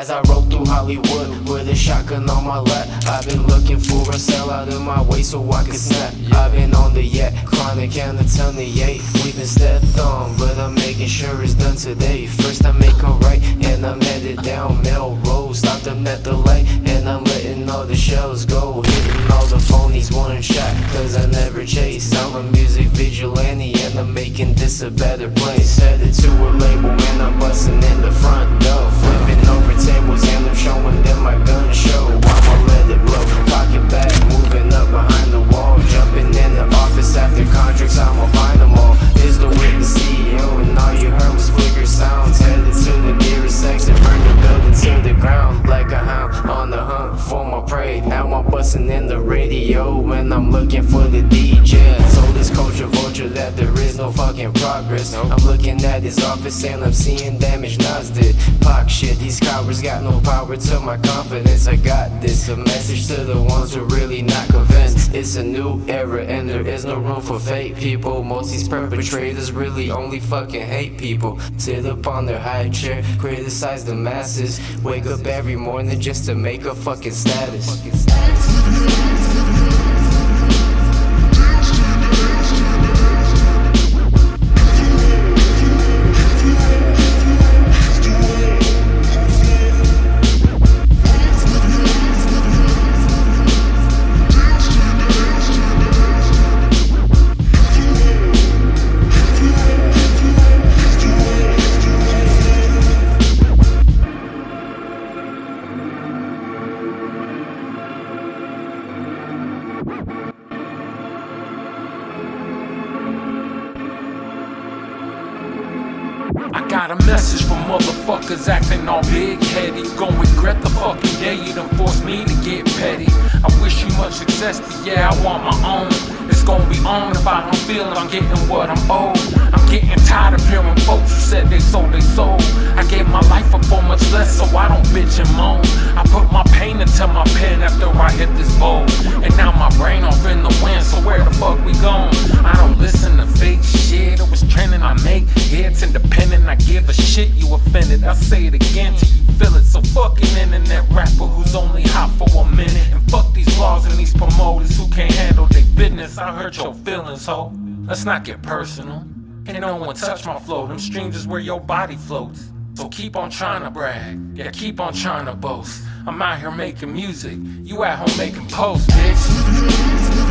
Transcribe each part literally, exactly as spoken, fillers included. as I roll through Hollywood with a shotgun on my lap. I've been looking for a sellout in my way so I can snap. I've been on the yacht, climbing count to twenty-eight. We've been stepped on, but I'm making sure it's done today. First I make a right, and I'm headed down Melrose. Stopped them at the light, and I'm letting all the shells go. Hitting all the phonies one shot, cause I never chase. I'm a music vigilante, and I'm making this a better place. Headed to a label, and I'm busting in the front door. Flipping over tables, and I'm showing them my gun show. I'ma let it blow, pocket back, moving up behind the wall. Jumping in the office after contracts, I'ma find them all. It's the way to see you, and all you heard was flicker sounds. Headed to the nearest exit, burn the building to the ground. Like a hound on the hunt for my prey. Now I'm busting in the radio, and I'm looking for the D J. So this culture vulture that there is no fucking progress. I'm looking at his office and I'm seeing damage Nas did. Pock shit, these cowards got no power to my confidence. I got this, a message to the ones who really not convinced. It's a new era and there is no room for fake people. Most these perpetrators really only fucking hate people. Sit up on their high chair, criticize the masses. Wake up every morning just to make a fucking status. I got a message from motherfuckers acting all big-headed. Gon' regret the fucking day you done forced me to get petty. I wish you much success, but yeah, I want my own. It's gonna be on if I don't feel it, I'm getting what I'm owed. I'm getting tired of hearing folks who said they sold they soul. I gave my life up for much less, so I don't bitch and moan. I put my pain into my pen after I hit this bowl. And now my brain off in the wind, so where the fuck we going? I don't listen to fake shit, it was trending, I make hits independent. I give a shit, you offended, I say it again till you feel it. So fucking internet rapper who's only hot for a minute. And fuck these laws and these promoters who can't handle their business. I hurt your feelings, ho. Let's not get personal. Ain't no one touch my flow. Them streams is where your body floats. So keep on trying to brag. Yeah, keep on trying to boast. I'm out here making music. You at home making posts, bitch.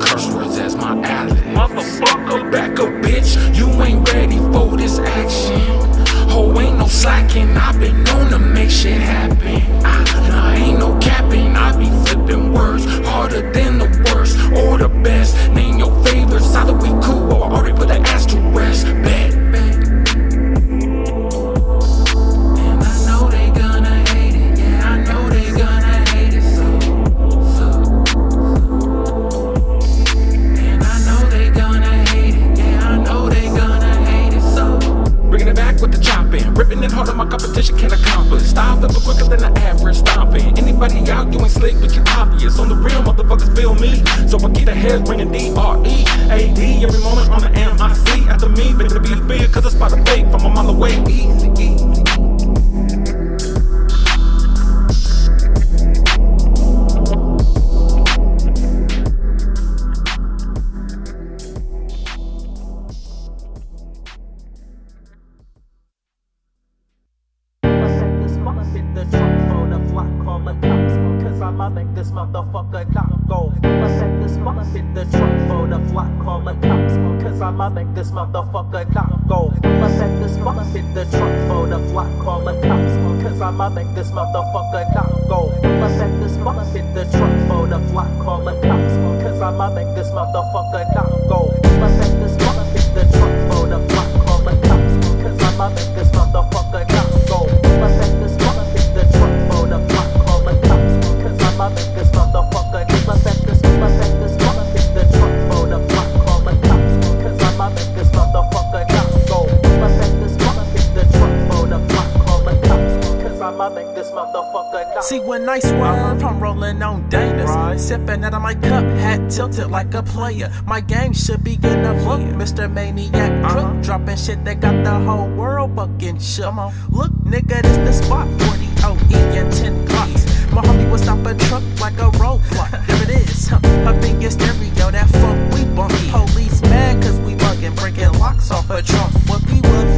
Curse words as my ally. Motherfucker, back up, bitch. You ain't ready for this. popping, gonna make shit happen. I, nah, ain't no capping, I be flipping words harder than the worst or the best. Name your favorites, either we cool or already put the ass to rest. Bet. And I know they gonna hate it, yeah, I know they gonna hate it so, so, so. And I know they gonna hate it, yeah, I know they gonna hate it so. Bringing it back with the chopping, ripping it harder, my competition can't accomplish. Style double quicker than the average stomping. Anybody out, you ain't slick, but you obvious. On the real, motherfuckers feel me. So I get the heads ringing D R E A D. Every moment on the M I C. After me, better be feared, cause I spot a fake from a mile away. Easy, easy. Sipping out of my cup, hat tilted like a player. My game should be in the book, Mister Maniac Crook. Uh-huh. Dropping shit that got the whole world bucking shit. Come on. Look, nigga, this the spot. forty O E and ten clocks. My homie was stopping truck like a roadblock. There it is, huh? My biggest stereo, that fuck we bump. Police mad cause we bugging, breaking locks off a trunk. What we would,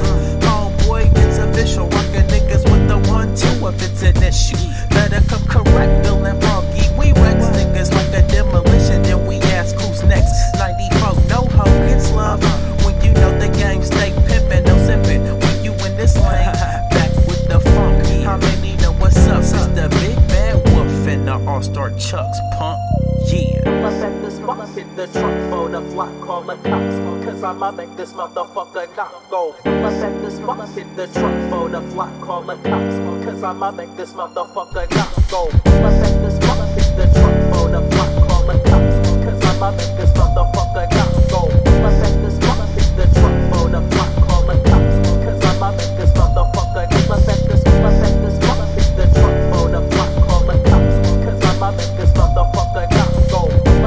homeboy, it's official. Rocking niggas with the one, two if it's an issue. Better come correct, feeling funky. We wreck niggas like a demolition, then we ask who's next. ninety-four, no hoe, it's love. When you know the game, stay pimpin', no zippin'. When you in this lane, back with the funk. How many know what's up? It's the big bad wolf and the all-star Chucks, punk. Yeah. Let's hit this mother, hit the truck for the block, call the cops, cause I'ma make this motherfucker not go. Let's hit this mother, hit the truck for the block, call the cops, cause I'ma make this motherfucker not go. Let's hit this mother, hit the truck for the block, call the cops, cause I'ma make this motherfucker not go. Let's hit this mother, hit the truck for the block, call the cops, cause I'ma make this motherfucker not go. Let's hit this, let's hit this mother, hit the truck for the block, call the cops, cause I'ma make this motherfucker not go. As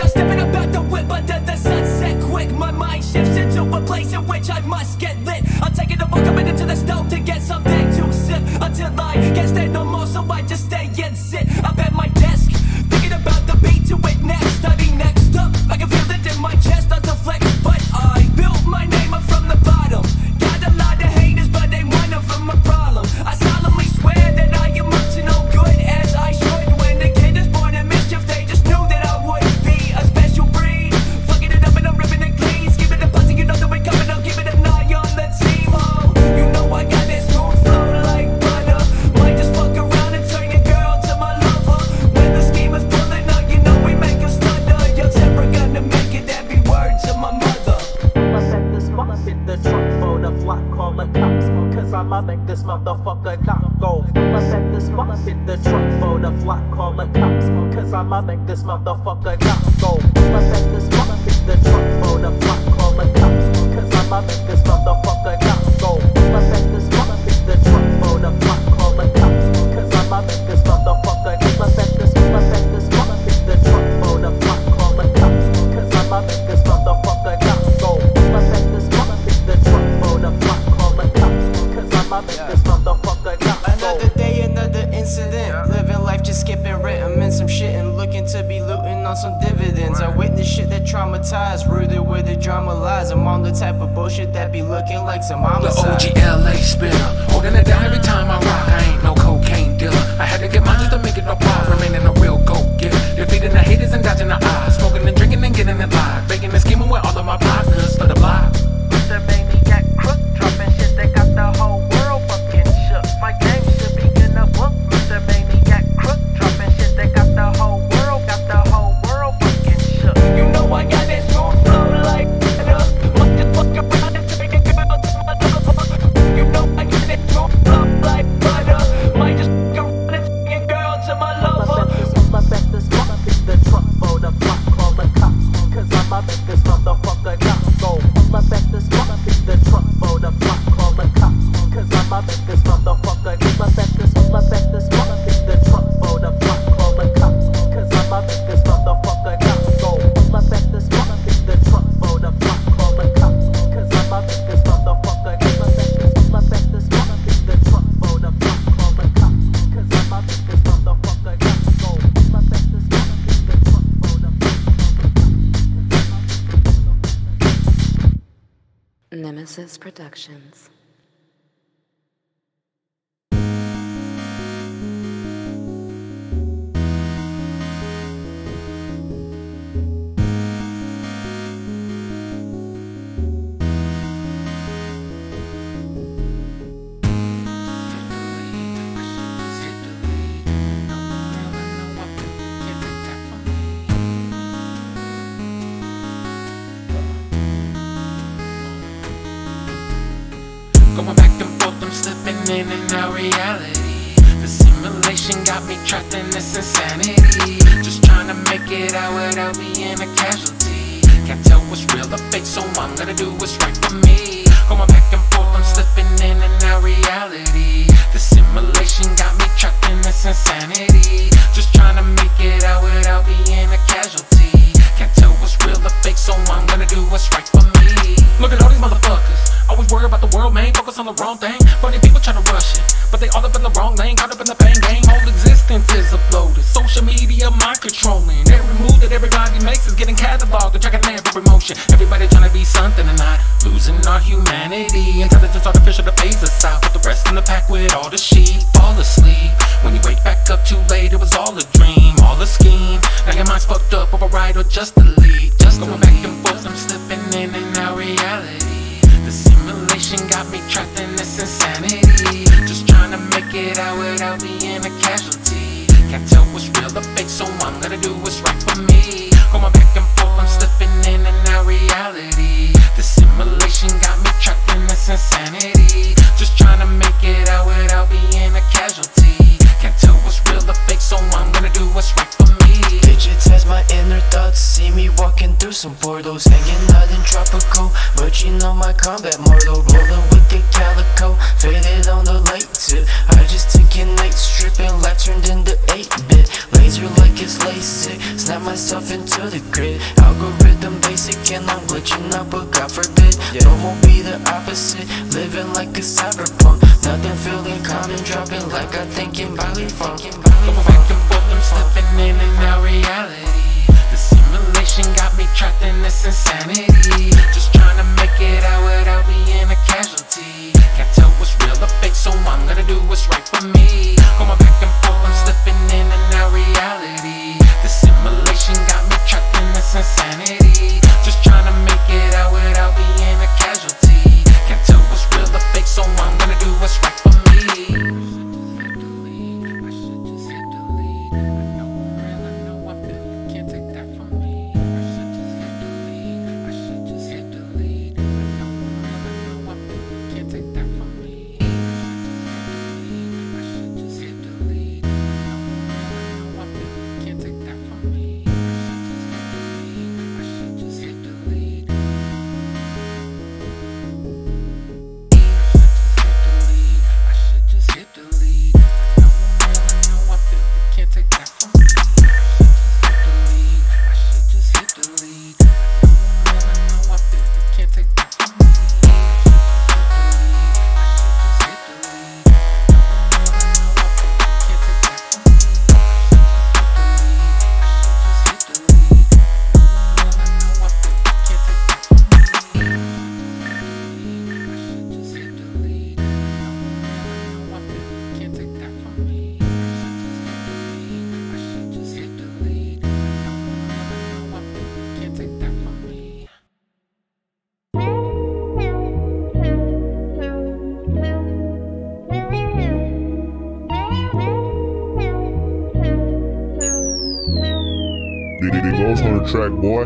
I'm stepping up out the whip under the sunset quick, my mind shifts into a place in which I must get lit. I'm taking a book, I'm into the stove to get something to sip until I can't stand no more, so I just stay and sit up at my desk, thinking about the beat to it next. I be next up, I can feel it in my chest, not to flex, but I built my name up from the bottom. Got a lot of haters, but they run up from my problem. I solemnly swear that I am up to no good as I should. I'ma make this motherfucker not go. Let's hit this mother, hit the truck for the block, call the cops, cause I'ma make this motherfucker not go. Let's hit this mother, hit the truck for the block, call the cops, cause I'ma make this motherfucker not go. Let's hit this mother, hit the truck for the block, call the cops, cause I'ma make this motherfucker not go. Let's hit this, let's hit this mother, hit the truck for the block, call the cops, cause I'ma make this motherfucker not go. Let's hit this mother, hit the truck for the block, call the cops. Another day, another incident. Living life, just skipping rent. I'm in some shit and looking to be looting on some dividends. I witness shit that traumatized, rooted where the drama lies. I'm on the type of bullshit that be looking like some homicide. The O G L A spinner, holding it down every time I rock. I ain't no cocaine dealer. I had to get mine just to make it no bar. Remaining a real go-getter, defeating the haters and dodging the eyes. Smoking and drinking and getting it live. Baking and scheming with all of my partners for the Nemesis Productions. Going back and forth, I'm slipping in and out reality. The simulation got me trapped in this insanity. Just trying to make it out without being a casualty. Can't tell what's real or fake, so I'm gonna do what's right for me. Going back and forth, I'm slipping in and out reality. The simulation got me trapped in this insanity. Just trying to make it out without being a casualty. Can't tell what's real or fake, so I'm gonna do what's right for me. Look at all these motherfuckers, always worry about the world, man, focus on the wrong thing. Funny people try to rush it, but they all up in the wrong lane, caught up in the pain game. Whole existence is uploaded, social media mind controlling. Every move that everybody makes is getting cataloged. They're tracking every motion, everybody trying to be something and not losing our humanity. Intelligence artificial to phase us out, put the rest in the pack with all the sheep. Fall asleep, when you wake back up too late, it was all a dream, all a scheme. Now your mind's fucked up, override or just delete. Just going back and forth, I'm slipping in and out reality. The simulation got me trapped in this insanity. Just trying to make it out without being a casualty. Can't tell what's real or fake, so I'm gonna do what's right for me. Going back and forth, I'm slipping in and out reality. The simulation got me trapped in this insanity. Just trying to make it out without being a casualty. Can't tell what's real or fake, so I'm gonna do what's right for me. Digits as my inner thoughts, see me walking through some portals, hanging out in tropical, but you know my combat mortal, rolling with the calico, faded on the light tip. I just took a night strip and life turned into eight bit, laser like it's LASIK, snap myself into the grid. Algorithm basic and I'm glitching up, but God forbid, normal be the opposite, living like a cyberpunk, nothing feeling common, dropping like I think in Bali Funk. Going back and forth, I'm slipping in and out reality. The simulation got me trapped in this insanity. Just trying to make it out without being a casualty. Can't tell what's real or fake, so I'm gonna do what's right for me. Going back and forth, I'm slipping in and out reality. The simulation got me trapped in this insanity. Just trying to make it out without being a casualty. Can't tell what's real or fake, so I'm gonna do what's right for me. Track boy.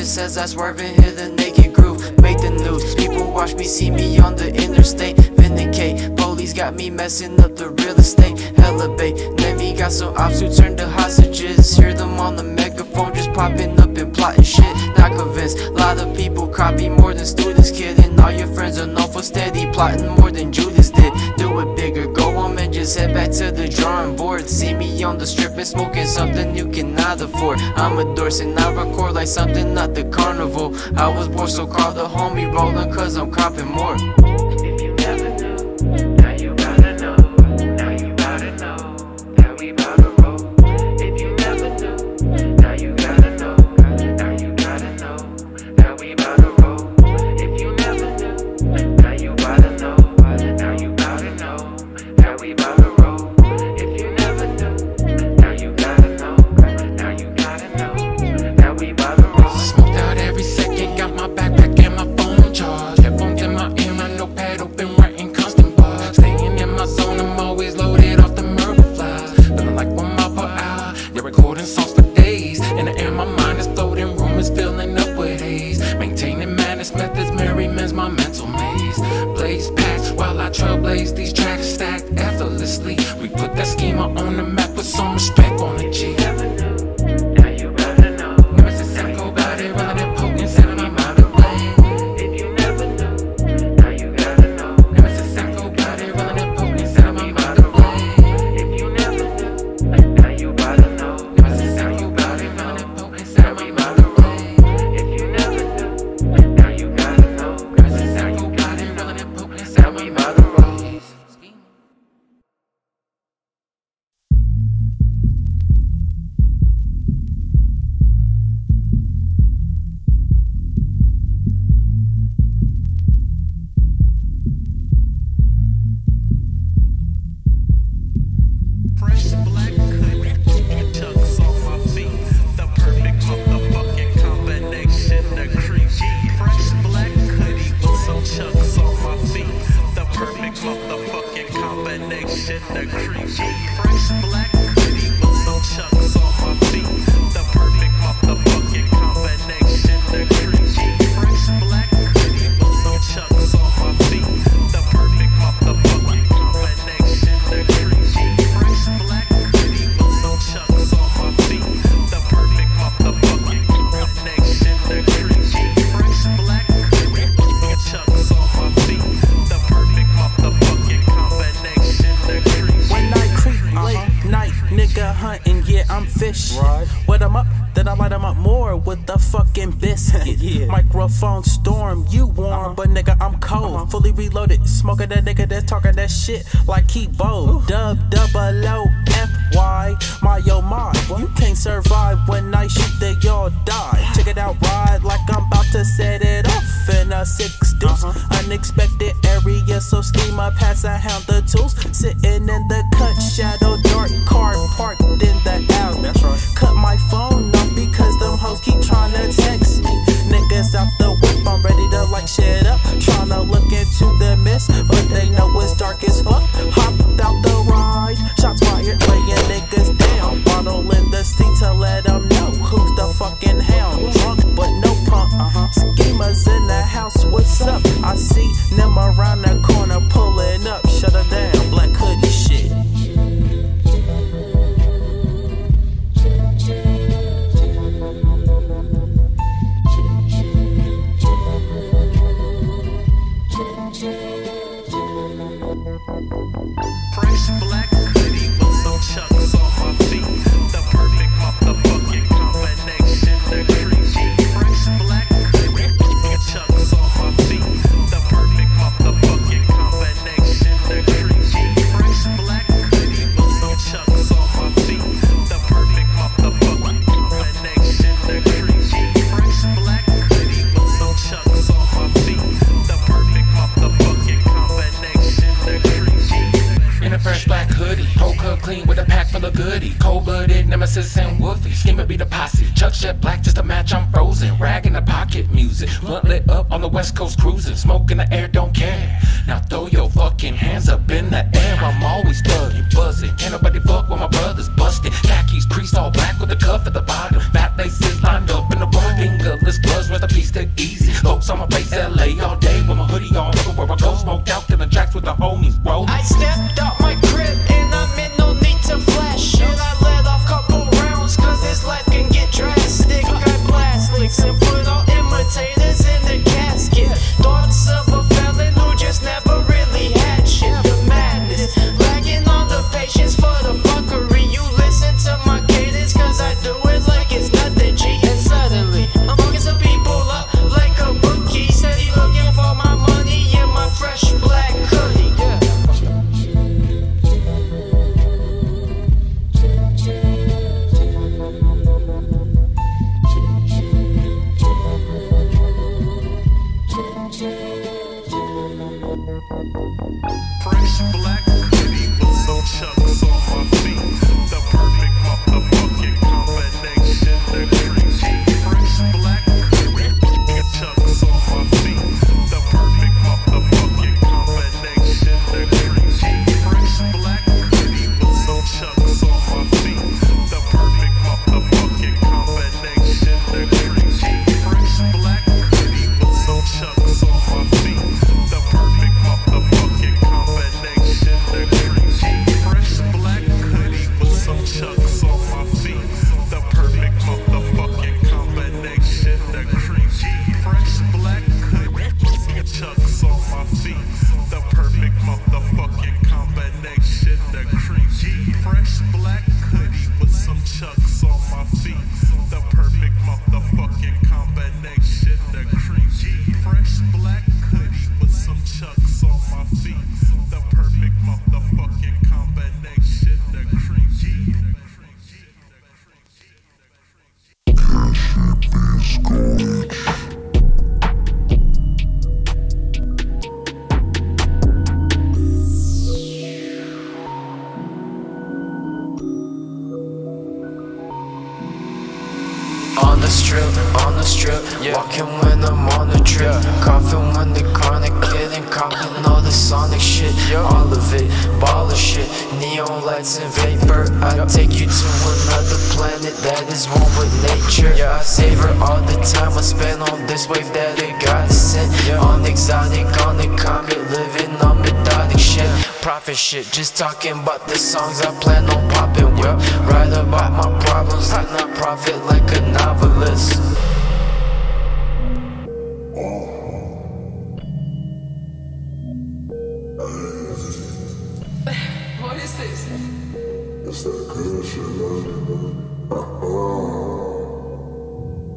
Says I swerve and hit the naked groove, make the news. People watch me, see me on the interstate, vindicate. Police got me messing up the real estate, hella bait. Navy got some ops who turned to hostages. Hear them on the megaphone, just popping up and plotting shit. Not convinced, a lot of people copy more than students, kidding all your was steady, plotting more than Judas did. Do it bigger, go home and just head back to the drawing board. See me on the strip and smoking something you cannot afford. I'm a Dorset and I record like something not the carnival. I was born, so call the homie rolling, cause I'm copping more. If you never knew, now you gotta know. Now you gotta know that we bout to roll. If you never knew, now you gotta know. Now you gotta know that we bout to roll. If you never knew, now you gotta know. Now you gotta know that we bout to roll. If you never knew, now you gotta know. Now you gotta know that we bout to roll. Smoked out every second, got my backpack and my phone charged. Headphones in my ear, my notepad open, writing constant bars. Staying in my zone, I'm always loaded off the murder flies. Living like one mile per hour, yeah, recording songs for days. In the air, my mind is floating, room is filling up with haze. Maintaining madness, methods, merry men's my mental maze. Blaze packs while I trailblaze these tracks, stacked effortlessly. We put that schema on the map with some respect on the G. Microphone storm, you warm, uh-huh. But nigga, I'm cold. Uh-huh. Fully reloaded, smoking that nigga that's talking that shit like he bold. Dub, double O, F, Y, my yo, my. What? You can't survive when I shoot, they y'all die. Check it out, ride like I'm about to set it off in a six deuce. Uh-huh. Unexpected area, so schema, pass a hound the tools. Sitting in the cut, shadow, dark car parked in the alley. That's right. Cut my phone off because them hoes keep trying to text me. Niggas out the whip, I'm ready to like shit up. Tryna look into the mist, but they know it's dark as fuck. Hopped out the ride, shots fired, laying niggas down. Bottle in the seat to let them know who's the fucking hound. Drunk, but no punk. Uh-huh. Schemers in the house, what's up? I see them around the corner pulling up. Shut her down, black hoodie shit. Fresh black hoodie with some chucks on my feet. The perfect motherfucking combination to create. Fresh black hoodie with chucks on my feet. The perfect motherfucking combination to create. Fresh black hoodie with some chucks on my feet. The perfect motherfucking combination to create. Fresh black hoodie with some chucks on my feet. The perfect motherfucking combination to create. In a fresh black hoodie, whole club clean with a pack full of goodie. Cold-blooded, nemesis and woofy, schema be the posse. Chuck Jet black just a match, I'm frozen. Rag in the pocket music, blunt lit up on the west coast cruising. Smoke in the air, don't care. Now throw your fucking hands up in the air. I'm always thugging, buzzing. Can't nobody fuck with my brothers busting. Khakis creased all black with a cuff at the bottom. Fat laces lined up in the row. Fingerless gloves, rest a piece to easy. Lopes on my face, L A all day with my hoodie on. Look where I go, smoked out in the tracks with the homies rolling. I stepped up my crib and I'm in no need to flash. And I let off couple rounds cause this life can get drastic. I blast licks and put all imitators in the casket. Thoughts of a felon who just Fresh black hoodie with some chucks on my feet. The perfect motherfucking combination to create. Fresh black hoodie with chucks on my feet. The perfect motherfucking combination to create. Fresh black hoodie with some chucks on my feet. The perfect motherfucking combination to create. Fresh black hoodie with some chucks on my feet. The perfect motherfucking combination to create. Fresh black hoodie with some chucks on my feet. The perfect motherfucking combination to create. Fresh black hoodie with chucks on my feet. The perfect motherfucking combination to create. Fresh black hoodie with some chucks on my feet. The perfect motherfucking combination to create. Fresh black hoodie with some chucks on my feet. The perfect motherfucking combination to create. Can she please go? On the strip, yeah. Walking when I'm on the trip, yeah. Coughing when the chronic getting coughing all the sonic shit, yeah. All of it, ball of shit, neon lights and vapor, I yeah. Take you to another planet that is one with nature, yeah. I savor all the time I spend on this wave that it got sent, yeah. On exotic, on the comet, living on methodic shit, profit shit, just talking about the songs I plan on popping with, yeah. Write about my problems, I not profit like a novelist. What is this? It's that good shit, man. Uh-uh.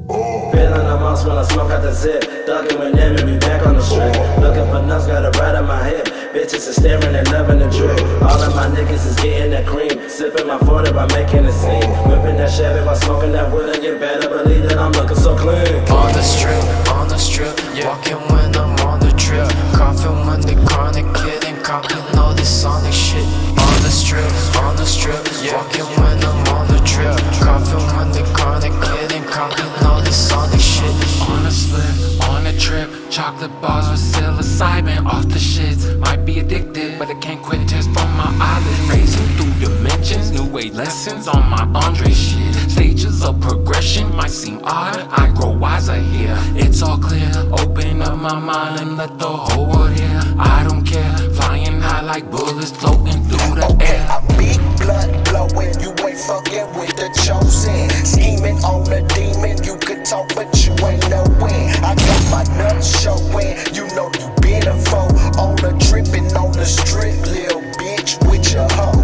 Oh. Feeling a monster when I smoke out the zip. Thugging with them and me back on the street. Looking for nuts, got a ride on my hip. Bitches are staring and loving the drip. All of my niggas is getting that cream. Sipping my forty by making a scene. Whipping that Chevy by smoking that wood. And you better believe that I'm looking so clean. On the strip, on the strip, yeah. Walking when I'm on the trip, yeah. Coughing when the chronic getting coughing all this sonic shit. On the strip, on the strip, yeah. Walking when I'm on the trip, yeah. Coughing when the chronic getting coughing all this sonic shit. On the slip, on the trip, chocolate bars with psilocybin off the shits. Might be addicted, but I can't quit just from my eyelids. Raising through dimensions, new weight lessons on my Andre shit. Stages of progression might seem odd, I grow wiser here. It's all clear, open up my mind and let the whole world hear. I don't care, flying high like bullets floating through the air. A big blood blowing, you ain't fucking with the chosen. Scheming on a demon, you could talk but you ain't no win. I got my nuts showing, you know you been a foe. On a tripping on the strip, lil' bitch with your hoe.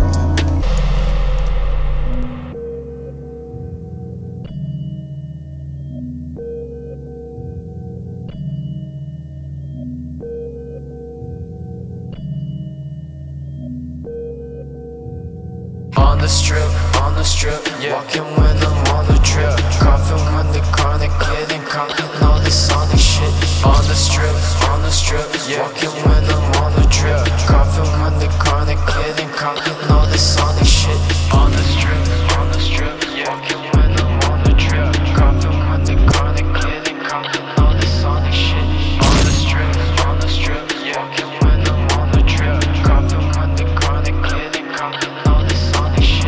On the strip, on the strip, yeah. Walking when I'm on the trip, coughing when the chronic getting coughing all this sonic shit. On the strip, on the strip, yeah. Walking when I'm on the trip, coughing when the chronic getting coughing all this sonic shit. On the strip, on the strip, yeah. Walking when I'm on the trip, coughing when the chronic getting coughing all this sonic shit. On the strip, on the strip, yeah. Walking when I'm on the trip, coughing when the chronic getting coughing all this sonic shit.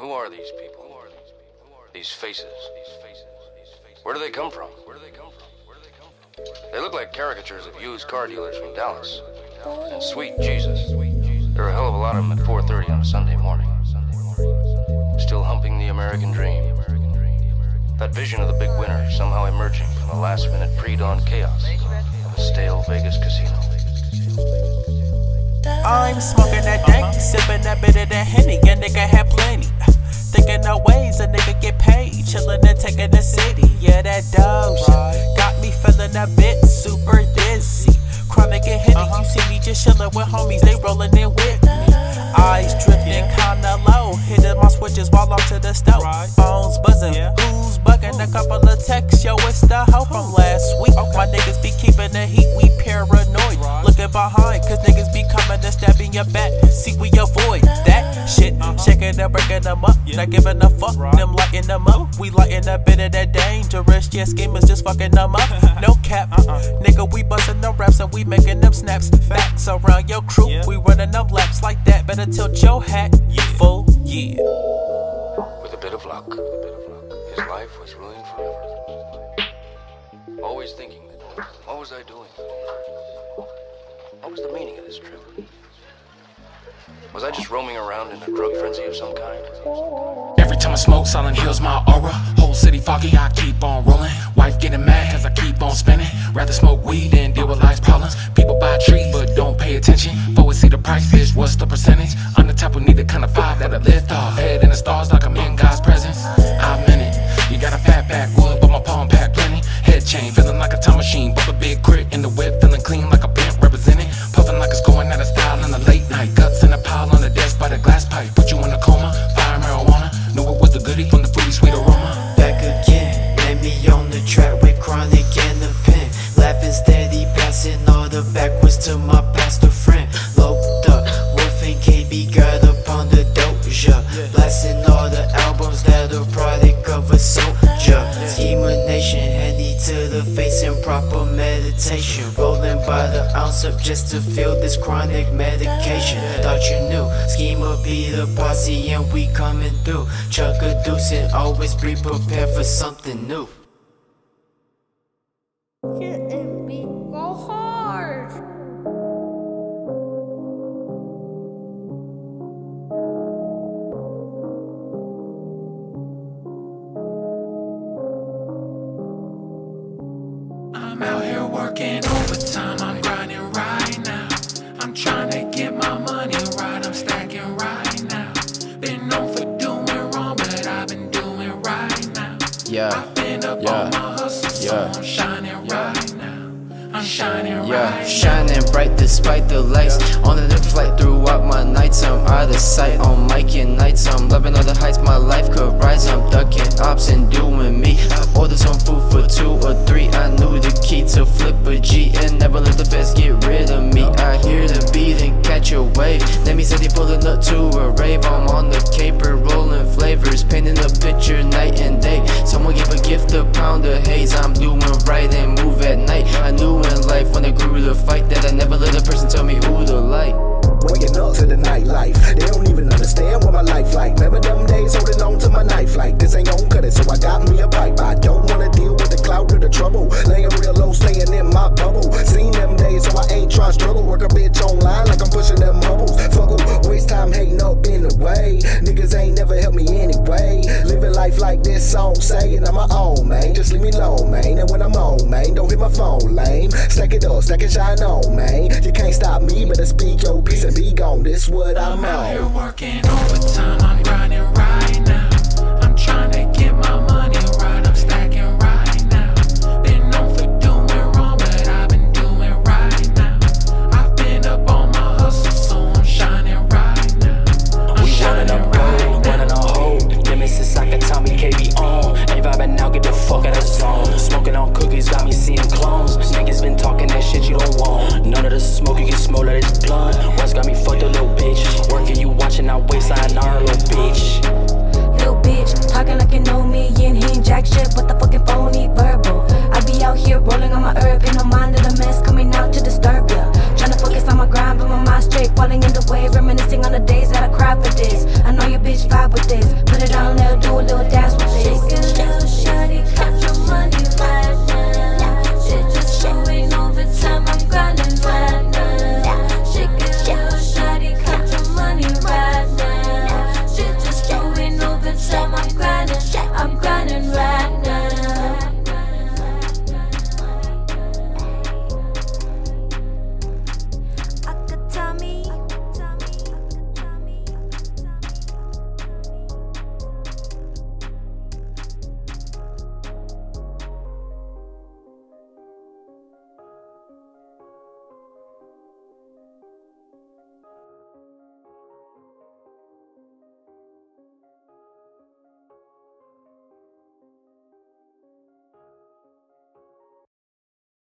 Who are these people? Who are these people? Who are these faces? These faces? These faces? Where do they come from? Where do they come from? Where do they come from? They look like caricatures of used car dealers from Dallas. And sweet Jesus, there are a hell of a lot of them at four thirty on a Sunday morning. Still humping the American dream. That vision of the big winner somehow emerging from the last-minute pre-dawn chaos of a stale Vegas casino. I'm smoking that dank, sipping that bit of that Henny. A nigga had plenty, thinking of ways a nigga get paid. Chillin' and taking the city, yeah, that Doja got me feeling a bit super dizzy. Chronic and Henny, you see me just chillin' with homies, they rollin' in with me. Eyes drifting kinda low, hitting my switches while I'm to the stove. Phones buzzing, who's bugging? A couple of texts, yo, it's the hoe from last week. My niggas be keeping the heat, we paranoid. Looking behind, cause niggas be coming and stabbing your back. See, we avoid that shit. Shaking and breaking them up, not giving a fuck. Them lighting them up, we lighting a bit of that dangerous. Yeah, schemers just fucking them up. No cap, nigga, we busting them raps and we making them snaps. Facts around your crew, we running them laps like that. Better tilt your hat, you fool, yeah. With a bit of luck, his life was ruined forever. Always thinking, what was I doing? What was the meaning of this trip? Was I just roaming around in a drug frenzy of some kind? Every time I smoke, Silent Hill's my aura. Whole city foggy, I keep on rolling. Wife getting mad cause I keep on spinning. Rather smoke weed than deal with life's problems. People buy trees but don't pay attention. Forward see the price, bitch, what's the percentage? I'm the type who need the kind of vibe that'll lift off. Head in the stars like I'm in God's presence. I'm in it. You got a fat back wood but my palm pack plenty. Head chain, feeling like a time machine. Bump a big crit in the whip, feeling clean like a pimp representing. Puffing like it's going out of style in the late night. Guts in a pile on the desk by the glass pipe. Put you in a coma, fire marijuana. Knew it was the goodie from the fruity sweet aroma. Back again, let me on the track with Chronic and the pen. Laughing steady, passing all the backwards to my pastor friend. Loped up, Wolf and K B got up on the Doja. Blasting all the albums that are product of a soldier. Schema Nation, handy to the face in proper meditation. Rolling by the ounce up just to feel this chronic medication. Thought you knew, Schema be the posse and we coming through. Chuck a deuce and always be prepared for something new. I'm out here working overtime, I'm grinding right now. I'm trying to get my money right, I'm stacking right now. Been known for doing wrong, but I've been doing right now. Yeah. I've been up yeah. on my hustle, yeah. so I'm shining yeah. right now. I'm shining yeah. right Shining now. bright despite the lights. Yeah. On the flight throughout my nights, I'm out of sight. On mic and nights, I'm loving all the heights my life could rise. I'm ducking ops and doing me. I order some food for two or three. I knew the key to flip a G and never let the best get rid of me. I hear the beat and catch a wave. Nemi said he pulling up to a rave. I'm on the caper, rolling flavors, painting a picture night and day. Someone give a gift a pound of haze. I'm doing right and move at night. I knew in life when I grew to fight that I never let a person tell me who to like. Waking up to the nightlife, they don't even understand what my life like. Remember them days holding on to my knife like, this ain't gon' cut it, so I got me a pipe. I don't wanna deal with the cloud or the trouble, laying real low, staying in my bubble. Seen them days, so I ain't tryna struggle. Work a bitch online like I'm pushing them bubbles. Fuckle, waste time hating up in the way. Niggas ain't never helped me anyway. Living life like this song saying I'm my own man. Just leave me alone, man. And when I'm on, man, don't hit my phone, lame. Stack it up, stack it, shine on, man. You can't stop me, better speak your piece. Be gone, this what I'm, I'm out here working overtime, I'm grinding right now. I'm trying to get my money right, I'm stacking right now. Been known for doing wrong, but I've been doing right now. I've been up on my hustle, so I'm shining right now. I'm we running up right gold, running on hold. Give me since I can Tommy K B on. Ain't vibing now, get the fuck out of zone. Smoking on cookies, got me seeing clones. Niggas been talking that shit you don't want. None of the smoke, you can smell that it's blunt. Got me fucked a little bitch. Working you watching our waistline, our little bitch. Little bitch, talking like you know me. You ain't hearing jack shit, but the fucking phony verbal. I be out here rolling on my herb. In the mind of the mess, coming out to disturb ya. Trying to focus on my grind, but my mind straight. Falling in the way, reminiscing on the days that I cried for this. I know your bitch vibe with this. Put it on, let her do a little dance with this. Shake a little shawty, count your money right now. Shit just showing overtime, I'm grinding right now.